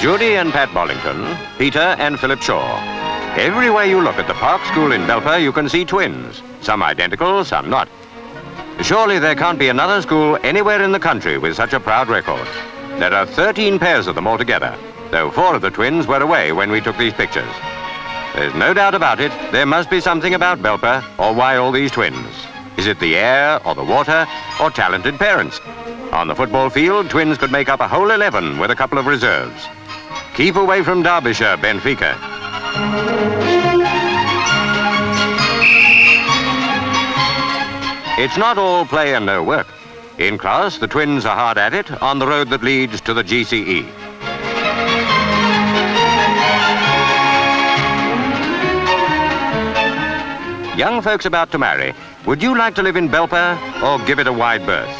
Judy and Pat Bollington, Peter and Philip Shaw. Everywhere you look at the park school in Belper, you can see twins, some identical, some not. Surely there can't be another school anywhere in the country with such a proud record. There are 13 pairs of them altogether, though 4 of the twins were away when we took these pictures. There's no doubt about it, there must be something about Belper or why all these twins. Is it the air or the water or talented parents? On the football field, twins could make up a whole 11 with a couple of reserves. Keep away from Derbyshire, Benfica. It's not all play and no work. In class, the twins are hard at it on the road that leads to the GCE. Young folks about to marry, would you like to live in Belper or give it a wide berth?